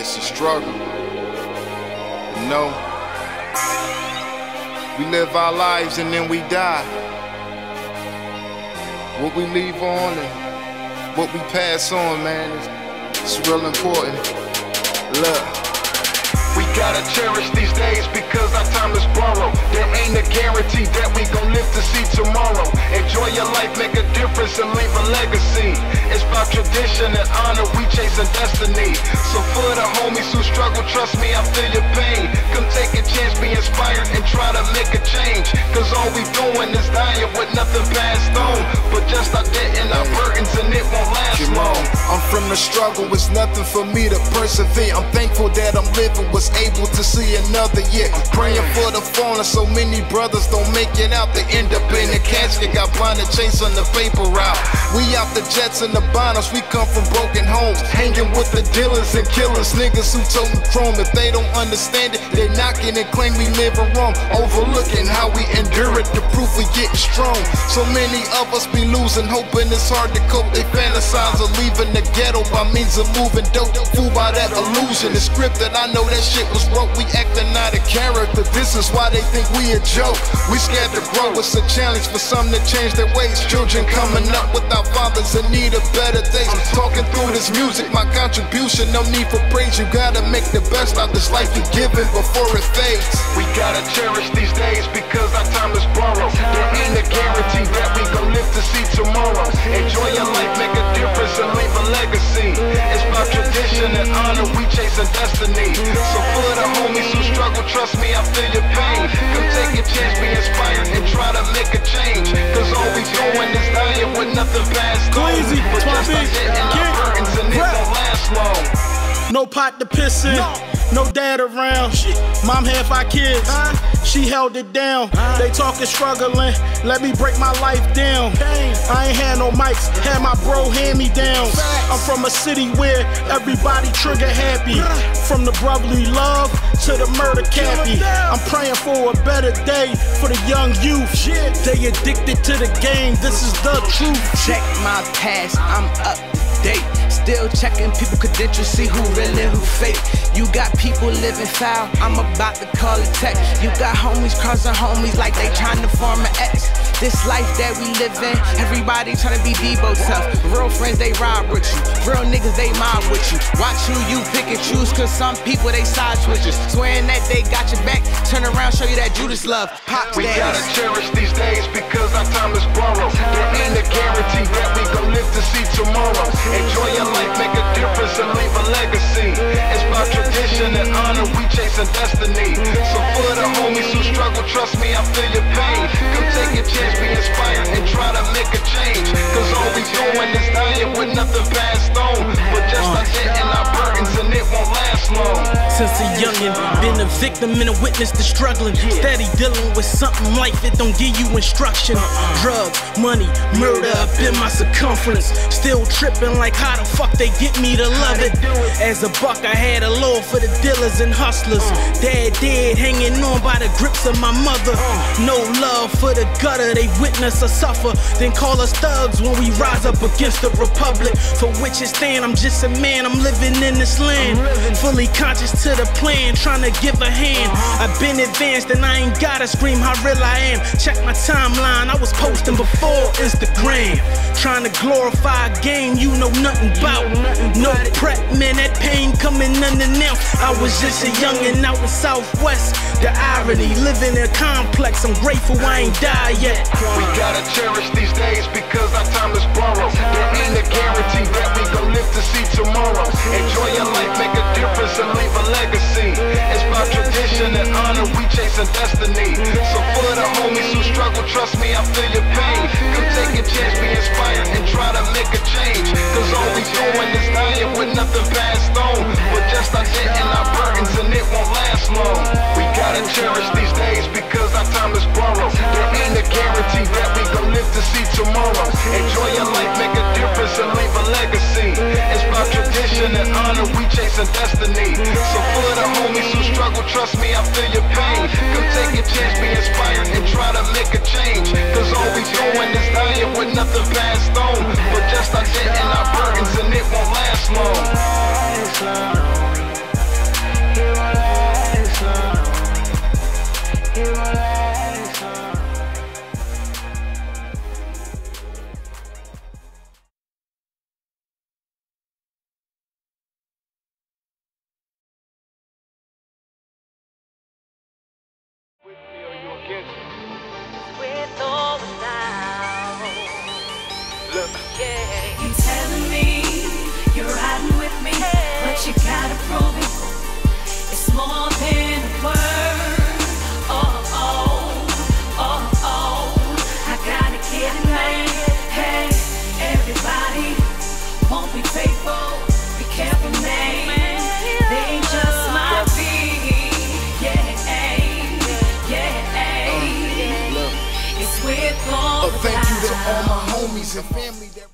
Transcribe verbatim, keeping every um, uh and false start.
it's a struggle. You know, we live our lives and then we die. What we leave on and what we pass on, man, it's, it's real important. Look. We gotta cherish these days because our time is borrowed. There ain't a guarantee that we gon' live to see tomorrow. Enjoy your life, make a difference and leave a legacy. It's about tradition and honor, we chasing destiny. So for the homies who struggle, trust me, I feel your pain. Come take a chance, be inspired and try to make a change. Cause all we doing is dying with nothing passed on, but just our debt and our burdens, and it won't last long. I'm from the struggle, it's nothing for me to persevere. I'm thankful that I'm living with able to see another year. I'm praying for the fallen. So many brothers don't make it out. They end up in a casket, got blinded chasing the vapor out. We out the jets and the bottles. We come from broken homes, hanging with the dealers and killers, niggas who totin' chrome. If they don't understand it, they knocking and claim we living wrong, overlooking how we endure it. The proof we getting strong. So many of us be losing, hoping it's hard to cope. They fantasize of leaving the ghetto by means of moving dope. Fooled by that illusion, it's scripted. I know that shit was broke, we acting out of character. This is why they think we a joke. We scared to grow, it's a challenge for some to change their ways. Children coming up without fathers in need of better days. I'm talking through this music, my contribution, no need for praise. You gotta make the best out this life you're given before it fades. We gotta cherish these days because our time is borrowed. There ain't a guarantee that we gon' live to see tomorrow. Enjoy your life, make a difference and leave a legacy. It's about tradition and honor, we chasing destiny. So for the homies who struggle, trust me, I feel your pain. Come take a chance, be inspired, and try to make a change. Cause all we doing is dying with nothing past on. But just like it and our burdens, and it won't last long. No pot to piss in, no, no dad around. Shit. Mom had five kids, huh? She held it down. Huh? They talking struggling, let me break my life down. Dang. I ain't had no mics, had my bro hand me down. Facts. I'm from a city where everybody trigger happy. Huh? From the brotherly love to the murder cappy. I'm praying for a better day for the young youth. Shit. They addicted to the game, this is the truth. Check my past, I'm up to date. Still checking people credentials, see who really, who fake. You got people living foul, I'm about to call it tech. You got homies crossing homies like they trying to form an ex. This life that we live in, everybody trying to be Debo tough. Real friends, they ride with you. Real niggas, they mob with you. Watch who you pick and choose, cause some people they side switches, swearing that they got your back, turn around, show you that Judas love. Pop we dance. Gotta cherish these days because our time is borrowed. There ain't a guarantee that we gon' live to see tomorrow. Enjoy your life, make a difference and leave a legacy. It's about tradition and honor, we chasing destiny. So for the homies who struggle, trust me, I feel your pain. Come take a chance, be inspired and try to make a change. Cause all we doing is dying with nothing passed on, but just our debt and our burdens, and it won't last long. Since a youngin', been a victim and a witness to struggling. Steady dealing with something life that don't give you instruction. Drugs, money, murder up in my circumference. Still tripping like how the fuck they get me to love it. As a buck I had a love for the dealers and hustlers. Dad dead, hanging on by the grips of my mother. No love for the gutter, they witness us suffer. Then call us thugs when we rise up against the republic. For which it stand, I'm just a man, I'm living in this land. Fully conscious to the plan, trying to give a hand. I've been advanced and I ain't gotta scream how real I am. Check my timeline, I was posting before Instagram. Trying to glorify a game you know nothing about. No prep, man, that pain coming unannounced. I was just a youngin' out in Southwest. The irony, living in a complex, I'm grateful I ain't died yet. We gotta cherish these days because our time is borrowed. There ain't a guarantee that we gon' live to see tomorrow. Enjoy your life, make a difference and leave a legacy. It's about tradition and honor, we chasing destiny. So for the homies who struggle, trust me, I feel your pain. Come take a chance, be inspired and try to make a change. Cause all we doing is dying with nothing passed on, but just our debt and our burdens, and it won't last long. We gotta cherish these days because our time is borrowed. There ain't a guarantee that we gon' live to see tomorrow. Enjoy your life, make a difference and leave a legacy. It's about tradition and honor, we chasing destiny. So for the homies who struggle, trust me, I feel your pain. Come take a chance, be inspired and try to make a change. Cause all we doing is dying with nothing passed on, but just our debt and our burdens, and it won't last long. yeah. You telling me you're riding with me, hey. But you gotta prove it. It's more than a word. Oh, oh, oh, oh. I gotta get it, man. Hey, everybody won't be faithful. Be careful, man. Thank you to all my homies and family that